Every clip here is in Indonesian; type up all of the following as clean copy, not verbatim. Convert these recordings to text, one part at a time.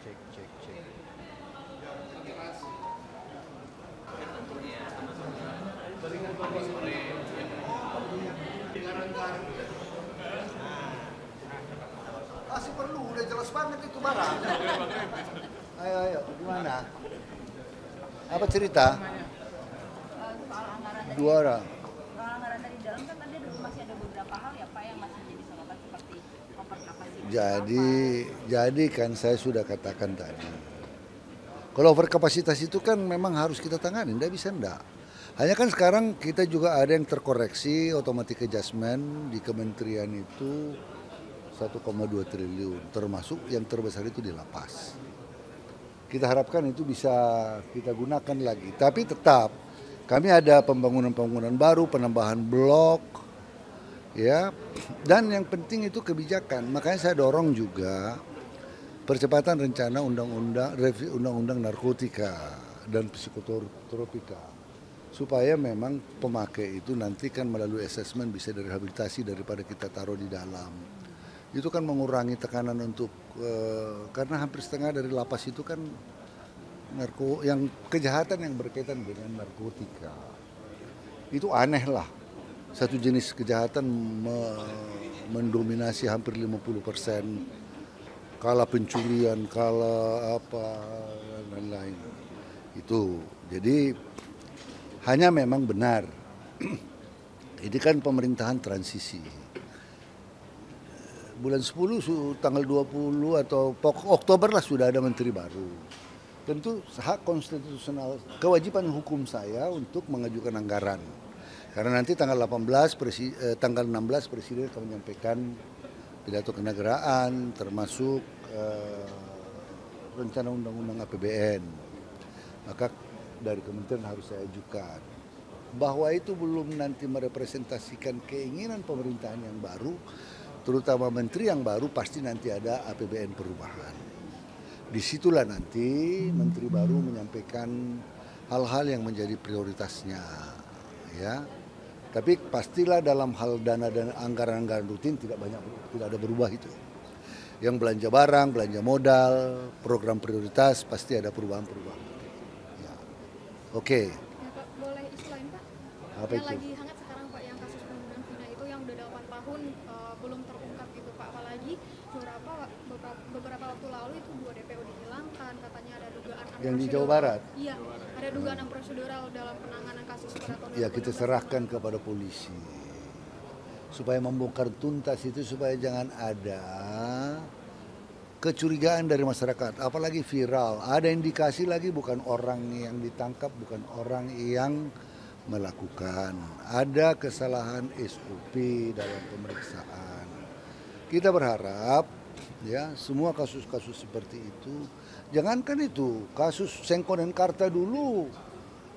Cek. Masih perlu, udah jelas banget itu barang. Ayo, gimana? Apa cerita? Soal anggaran tadi. Dua orang. Soal anggaran tadi dalam kan tadi masih ada beberapa hal ya Pak yang masih jadi sorotan seperti overkapasitas. Jadi kan saya sudah katakan tadi. Kalau overkapasitas itu kan memang harus kita tangani, tidak bisa enggak. Hanya kan sekarang kita juga ada yang terkoreksi automatic adjustment di kementerian itu 1,2 triliun, termasuk yang terbesar itu di lapas. Kita harapkan itu bisa kita gunakan lagi, tapi tetap kami ada pembangunan-pembangunan baru, penambahan blok, ya. Dan yang penting itu kebijakan. Makanya saya dorong juga percepatan rencana undang-undang narkotika dan psikotropika, supaya memang pemakai itu nanti kan melalui asesmen bisa direhabilitasi daripada kita taruh di dalam. Itu kan mengurangi tekanan untuk karena hampir setengah dari lapas itu kan yang kejahatan yang berkaitan dengan narkotika. Itu aneh lah, satu jenis kejahatan mendominasi hampir 50%, kala pencurian, kala apa dan lain-lain. Itu jadi hanya memang benar ini kan pemerintahan transisi. Bulan 10 tanggal 20 atau Oktober lah sudah ada menteri baru. Tentu hak konstitusional, kewajiban hukum saya untuk mengajukan anggaran. Karena nanti tanggal 16 Presiden akan menyampaikan pidato kenegaraan, termasuk rencana undang-undang APBN. Maka dari kementerian harus saya ajukan. Bahwa itu belum nanti merepresentasikan keinginan pemerintahan yang baru, terutama menteri yang baru, pasti nanti ada APBN perubahan. Disitulah nanti menteri baru menyampaikan hal-hal yang menjadi prioritasnya, ya. Tapi pastilah dalam hal dana dan anggaran-anggaran rutin tidak ada berubah itu. Yang belanja barang, belanja modal, program prioritas pasti ada perubahan-perubahan. Ya. Oke. Ya, Pak, boleh istilahnya Pak? Apa itu? Lagi hangat sekarang Pak yang kasus pembunuhan Vina itu yang udah 8 tahun belum terungkap gitu Pak, apalagi beberapa waktu lalu itu 2 DPO dihilangkan, katanya ada dugaan yang di Jawa Barat. Iya, ada dugaan prosedural dalam penanganan kasus operator. Ya, kita serahkan kepada polisi supaya membongkar tuntas itu, supaya jangan ada kecurigaan dari masyarakat, apalagi viral. Ada indikasi lagi bukan orang yang ditangkap, bukan orang yang melakukan. Ada kesalahan SOP dalam pemeriksaan. Kita berharap ya, semua kasus-kasus seperti itu, jangankan itu, kasus Sengkon dan Karta dulu,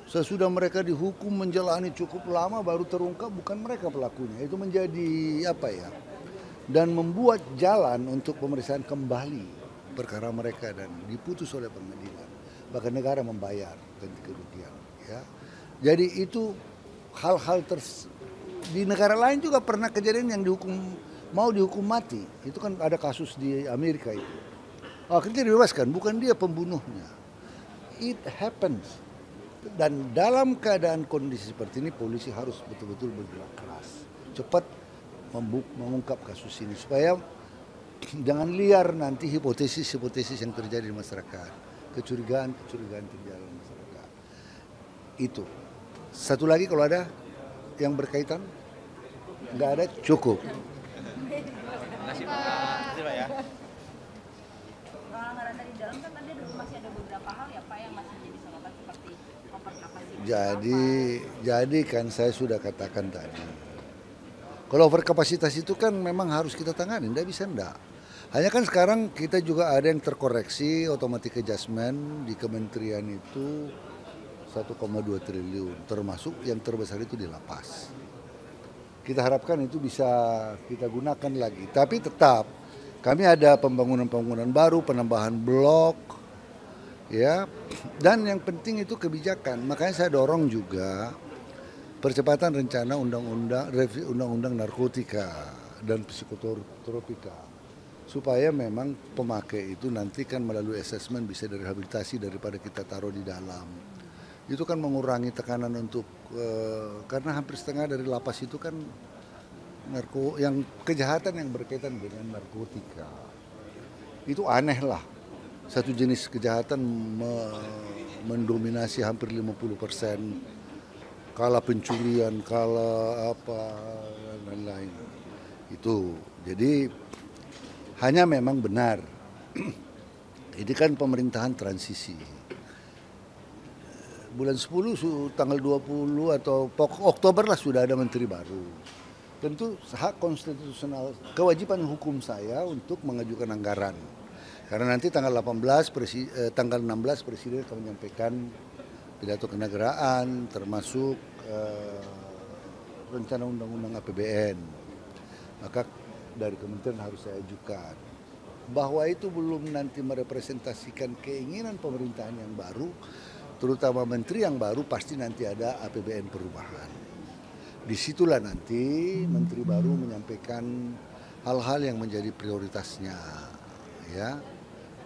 sesudah mereka dihukum menjalani cukup lama baru terungkap bukan mereka pelakunya. Itu menjadi apa ya, dan membuat jalan untuk pemeriksaan kembali perkara mereka dan diputus oleh pengadilan, bahkan negara membayar ganti kerugian, ya. Jadi itu hal-hal di negara lain juga pernah kejadian yang mau dihukum mati, itu kan ada kasus di Amerika itu. Akhirnya dibebaskan, bukan dia pembunuhnya. It happens. Dan dalam keadaan kondisi seperti ini, polisi harus betul-betul bergerak keras, cepat mengungkap kasus ini, supaya jangan liar nanti hipotesis-hipotesis yang terjadi di masyarakat, kecurigaan terjadi di masyarakat. Itu. Satu lagi kalau ada yang berkaitan, nggak ada, cukup. Terima kasih Pak ya. Anggaran tadi dalam kan tadi masih ada beberapa hal ya Pak yang masih jadi sorotan seperti overkapasitas. Jadi kan saya sudah katakan tadi. Kalau overkapasitas itu kan memang harus kita tangani, tidak bisa enggak. Hanya kan sekarang kita juga ada yang terkoreksi automatic adjustment di kementerian itu 1,2 triliun, termasuk yang terbesar itu di lapas. Kita harapkan itu bisa kita gunakan lagi. Tapi tetap kami ada pembangunan-pembangunan baru, penambahan blok, ya. Dan yang penting itu kebijakan. Makanya saya dorong juga percepatan rencana undang-undang narkotika dan psikotropika, supaya memang pemakai itu nanti kan melalui asesmen bisa direhabilitasi daripada kita taruh di dalam. Itu kan mengurangi tekanan untuk, karena hampir setengah dari lapas itu kan yang kejahatan yang berkaitan dengan narkotika. Itu aneh lah, satu jenis kejahatan mendominasi hampir 50%, kala pencurian, kala apa dan lain-lain. Itu jadi hanya memang benar. Ini kan pemerintahan transisi. Bulan 10 tanggal 20 atau Oktober lah sudah ada menteri baru. Tentu hak konstitusional, kewajiban hukum saya untuk mengajukan anggaran. Karena nanti tanggal 16 Presiden akan menyampaikan pidato kenegaraan termasuk rencana undang-undang APBN. Maka dari kementerian harus saya ajukan. Bahwa itu belum nanti merepresentasikan keinginan pemerintahan yang baru, terutama menteri yang baru, pasti nanti ada APBN perubahan. Disitulah nanti menteri baru menyampaikan hal-hal yang menjadi prioritasnya, ya.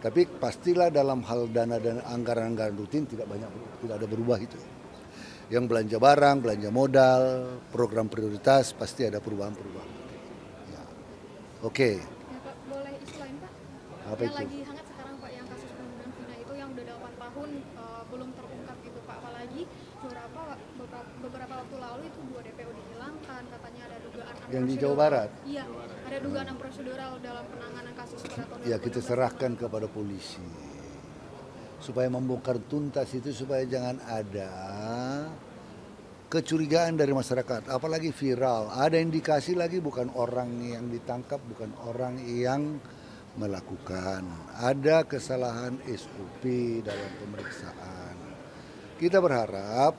Tapi pastilah dalam hal dana dan anggaran-anggaran rutin tidak ada berubah itu. Yang belanja barang, belanja modal, program prioritas pasti ada perubahan-perubahan. Ya. Oke. Ya, Pak, boleh istilahin, Pak? Apa itu? Yang lagi hangat sekarang, Pak, yang kasus pembunuhan Vina itu yang udah 8 tahun belum terungkap gitu, Pak. Apalagi beberapa waktu lalu itu 2 DPO dihilangkan, katanya ada dugaan yang di Jawa Barat. Iya, ada dugaan prosedural dalam penanganan kasus keraton. Ya, kita serahkan kepada polisi supaya membongkar tuntas itu, supaya jangan ada kecurigaan dari masyarakat, apalagi viral. Ada indikasi lagi bukan orang yang ditangkap, bukan orang yang melakukan. Ada kesalahan SOP dalam pemeriksaan. Kita berharap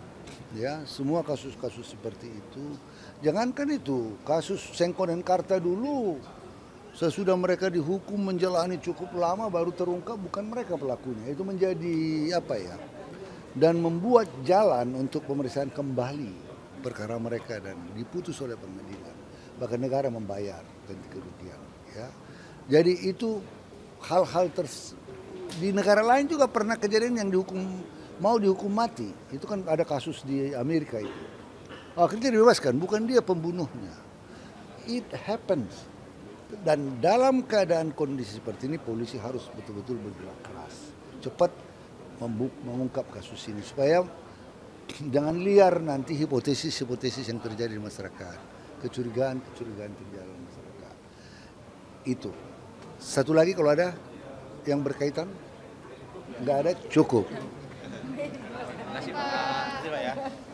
ya, semua kasus-kasus seperti itu, jangankan itu, kasus Sengkon dan Karta dulu, sesudah mereka dihukum menjalani cukup lama baru terungkap bukan mereka pelakunya. Itu menjadi apa ya, dan membuat jalan untuk pemeriksaan kembali perkara mereka dan diputus oleh pengadilan, bahkan negara membayar ganti kerugian, ya. Jadi itu hal-hal di negara lain juga pernah kejadian yang mau dihukum mati. Itu kan ada kasus di Amerika itu. Akhirnya dibebaskan, bukan dia pembunuhnya. It happens. Dan dalam keadaan kondisi seperti ini polisi harus betul-betul bergerak keras, cepat mengungkap kasus ini supaya jangan liar nanti hipotesis-hipotesis yang terjadi di masyarakat, kecurigaan-kecurigaan terjadi di masyarakat. Itu. Satu lagi kalau ada yang berkaitan, nggak ada, cukup. Terima kasih Pak ya.